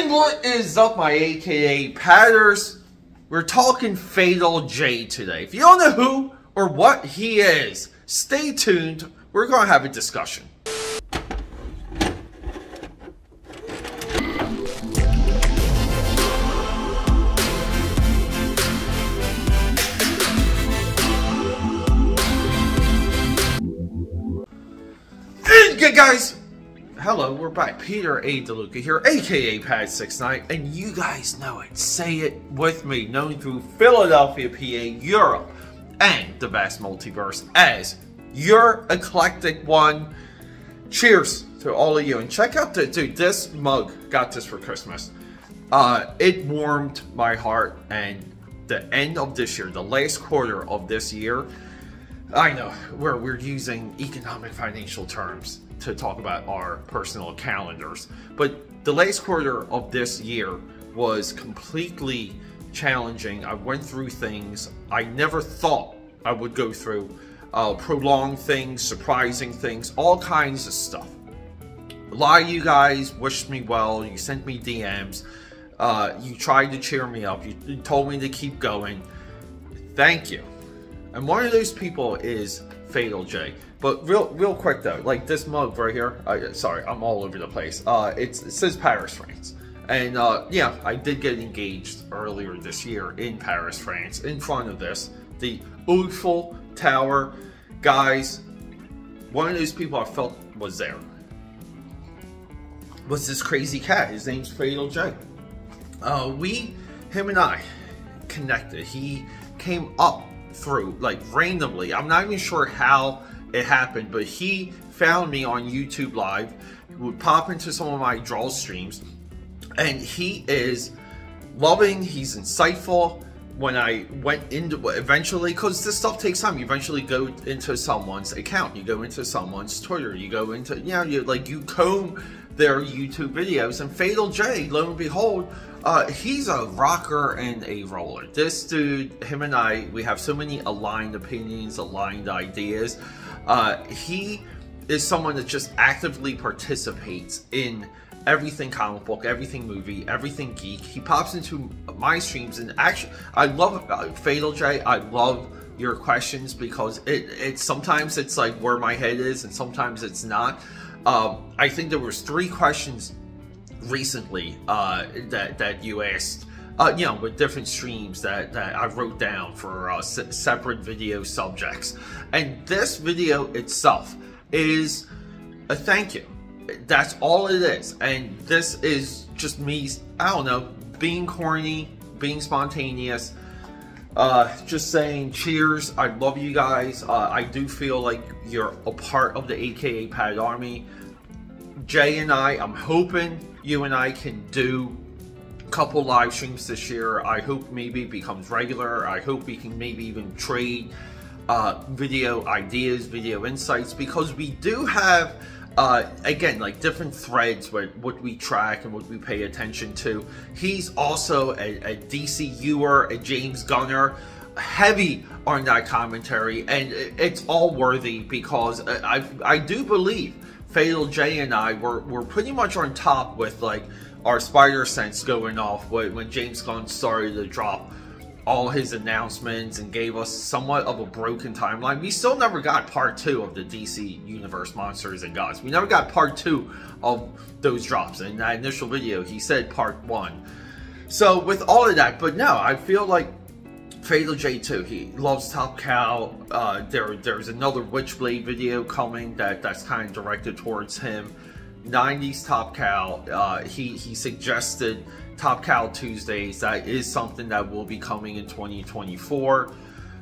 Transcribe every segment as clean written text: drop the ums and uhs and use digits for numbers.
And what is up, my AKA Patters? We're talking Fatal Jay today. If you don't know who or what he is, stay tuned. We're going to have a discussion. Hey guys, hello, we're back. Peter A. DeLuca here, aka Pad69, and you guys know it. Say it with me, known through Philadelphia, PA, Europe, and the vast multiverse as your eclectic one. Cheers to all of you, and check out the dude. This mug, got this for Christmas. It warmed my heart, and the end of this year, the last quarter of this year. I know, we're using economic financial terms to talk about our personal calendars, but the last quarter of this year was completely challenging. I went through things I never thought I would go through, prolonged things, surprising things, all kinds of stuff. A lot of you guys wished me well, you sent me DMs, you tried to cheer me up, you told me to keep going. Thank you. And one of those people is Fatal Jay. But real quick though, like this mug right here, sorry, I'm all over the place. It says Paris, France. And yeah, I did get engaged earlier this year in Paris, France, in front of this, the Eiffel Tower. Guys, one of those people I felt was there was this crazy cat. His name's Fatal Jay. Him and I connected. He came up through, like, randomly. I'm not even sure how it happened, but he found me on YouTube Live, would pop into some of my draw streams, and he is loving, he's insightful. When I went into, eventually, because this stuff takes time, you eventually go into someone's account, you go into someone's Twitter, you go into, you know, you comb their YouTube videos, and Fatal Jay, lo and behold, he's a rocker and a roller. This dude, him and I, we have so many aligned opinions, aligned ideas. He is someone that just actively participates in everything comic book, everything movie, everything geek. He pops into my streams, and actually, I love Fatal Jay. I love your questions because it's sometimes it's like where my head is, and sometimes it's not. I think there was 3 questions recently that you asked, you know, with different streams that I wrote down for separate video subjects. And this video itself is a thank you. That's all it is. And this is just me, I don't know, being corny, being spontaneous, just saying cheers. I love you guys. I do feel like you're a part of the AKA Pad Army. Jay and I, I'm hoping you and I can do a couple live streams this year. I hope maybe it becomes regular. I hope we can maybe even trade video ideas, video insights, because we do have, again, like different threads with what we track and what we pay attention to. He's also a DCUer, a James Gunner, heavy on that commentary, and it's all worthy because I do believe Fatal Jay and I were pretty much on top with like our spider sense going off when James Gunn started to drop all his announcements and gave us somewhat of a broken timeline. We still never got part 2 of the DC Universe Monsters and Gods. We never got part 2 of those drops. In that initial video, he said part 1. So with all of that, but no, I feel like Fatal Jay too, he loves Top Cow. There's another Witchblade video coming that's kind of directed towards him. 90s Top Cow. He suggested Top Cow Tuesdays. That is something that will be coming in 2024.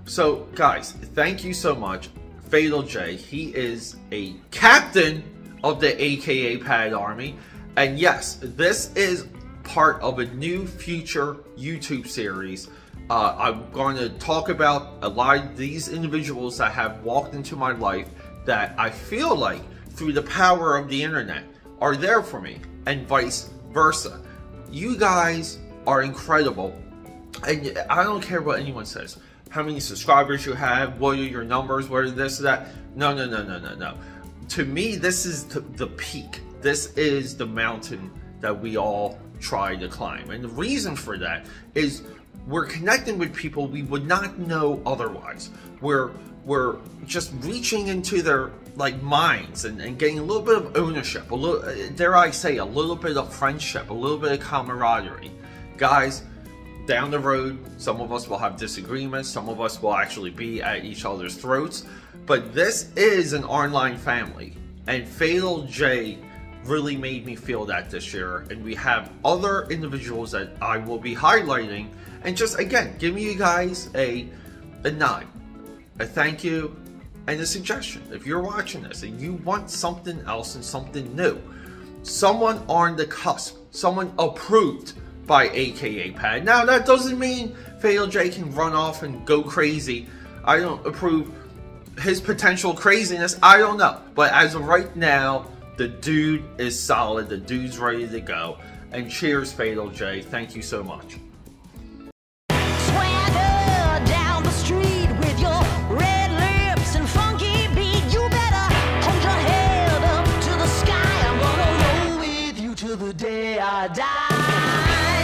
So guys, thank you so much. Fatal Jay, he is a captain of the AKA Pad Army. And yes, this is part of a new future YouTube series. I'm going to talk about a lot of these individuals that have walked into my life that I feel like, through the power of the internet, are there for me, and vice versa. You guys are incredible, and I don't care what anyone says. How many subscribers you have, what are your numbers, what are this, that. No. To me, this is the peak. This is the mountain that we all try to climb. And the reason for that is we're connecting with people we would not know otherwise. We're just reaching into their minds and getting a little bit of ownership, a little, dare I say, a little bit of friendship, a little bit of camaraderie. Guys, down the road, some of us will have disagreements, some of us will actually be at each other's throats, but this is an online family, and Fatal Jay really made me feel that this year. And we have other individuals that I will be highlighting, and just again giving you guys a nod, a thank you, and a suggestion. If you're watching this and you want something else and something new, someone on the cusp, someone approved by AKA Pad. Now that doesn't mean Fatal Jay can run off and go crazy. I don't approve his potential craziness, I don't know, but as of right now, the dude is solid, the dude's ready to go. And cheers, Fatal Jay, thank you so much. The day I die.